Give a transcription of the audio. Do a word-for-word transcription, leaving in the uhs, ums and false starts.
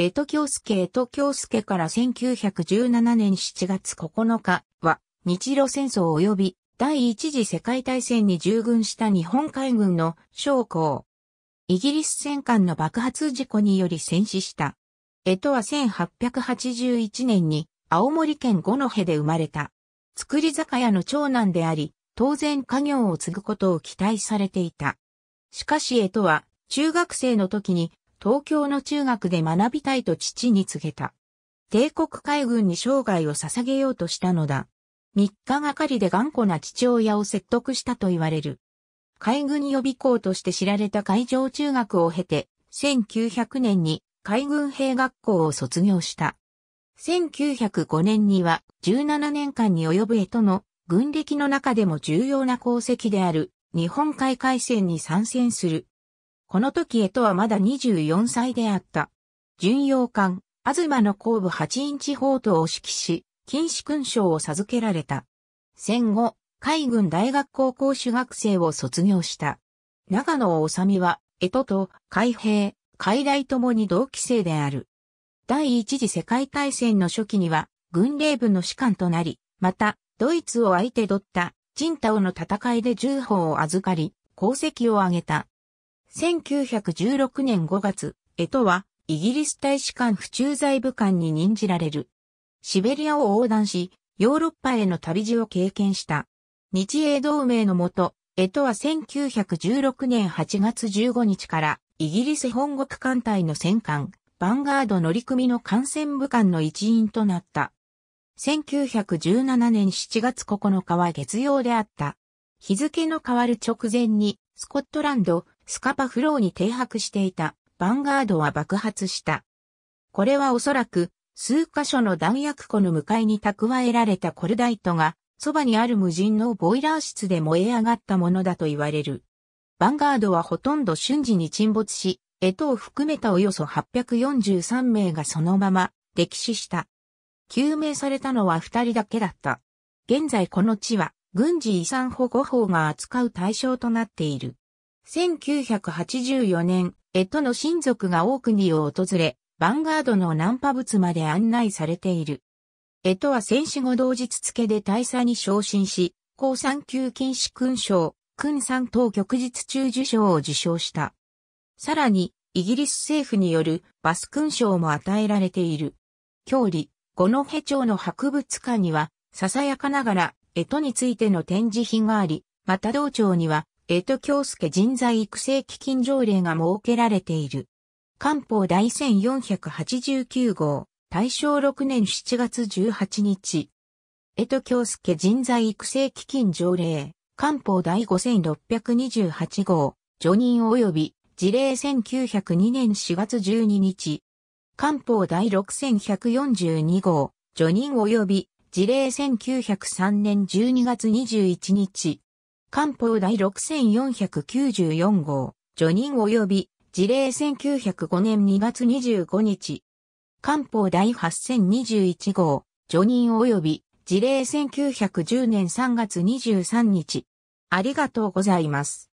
江戸恭介江戸恭介からせんきゅうひゃくじゅうななねんしちがつここのかは日露戦争及び第一次世界大戦に従軍した日本海軍の将校。イギリス戦艦の爆発事故により戦死した。江戸はせんはっぴゃくはちじゅういちねんに青森県五戸で生まれた。造り酒屋の長男であり、当然家業を継ぐことを期待されていた。しかし江戸は中学生の時に東京の中学で学びたいと父に告げた。帝国海軍に生涯を捧げようとしたのだ。みっかがかりで頑固な父親を説得したと言われる。海軍予備校として知られた海上中学を経て、せんきゅうひゃくねんに海軍兵学校を卒業した。せんきゅうひゃくごねんにはじゅうななねんかんに及ぶ江戸の軍歴の中でも重要な功績である日本海海戦に参戦する。この時江戸はまだにじゅうよんさいであった。巡洋艦、あずまの後部はちインチ砲塔を指揮し、金紫勲章を授けられた。戦後、海軍大学校講師学生を卒業した。長野を治みは、江戸と海兵、海大ともに同期生である。第一次世界大戦の初期には、軍令部の士官となり、また、ドイツを相手取った、チンタオの戦いで銃砲を預かり、功績を挙げた。せんきゅうひゃくじゅうろくねんごがつ、江戸は、イギリス大使館府駐在部官に任じられる。シベリアを横断し、ヨーロッパへの旅路を経験した。日英同盟のもと、江戸はせんきゅうひゃくじゅうろくねんはちがつじゅうごにちから、イギリス本国艦隊の戦艦、ヴァンガード乗組の艦船部官の一員となった。せんきゅうひゃくじゅうななねんしちがつここのかは月曜であった。日付の変わる直前に、スコットランド、スカパフローに停泊していた、ヴァンガードは爆発した。これはおそらく、数箇所の弾薬庫の向かいに蓄えられたコルダイトが、そばにある無人のボイラー室で燃え上がったものだと言われる。ヴァンガードはほとんど瞬時に沈没し、江戸を含めたおよそはっぴゃくよんじゅうさんめいがそのまま、溺死した。救命されたのはふたりだけだった。現在この地は、軍事遺産保護法が扱う対象となっている。せんきゅうひゃくはちじゅうよねん、江戸の親族が多くにを訪れ、ヴァンガードの難破物まで案内されている。江戸は戦死後同日付で大佐に昇進し、高さん級金紫勲章、勲三等旭日中綬章を受章した。さらに、イギリス政府によるバス勲章も与えられている。郷里、五戸町の博物館には、ささやかながら、江戸についての展示品があり、また同町には、江戸恭介人材育成基金条例が設けられている。官報第せんよんひゃくはちじゅうきゅうごう、たいしょうろくねんしちがつじゅうはちにち。江戸恭介人材育成基金条例、官報第ごせんろっぴゃくにじゅうはちごう、叙任及び事例せんきゅうひゃくにねんしがつじゅうににち。官報第ろくせんひゃくよんじゅうにごう、叙任及び事例せんきゅうひゃくさんねんじゅうにがつにじゅういちにち。官報第ろくせんよんひゃくきゅうじゅうよんごう、叙任及び事例せんきゅうひゃくごねんにがつにじゅうごにち。官報第はっせんにじゅういちごう、叙任及び事例せんきゅうひゃくじゅうねんさんがつにじゅうさんにち。ありがとうございます。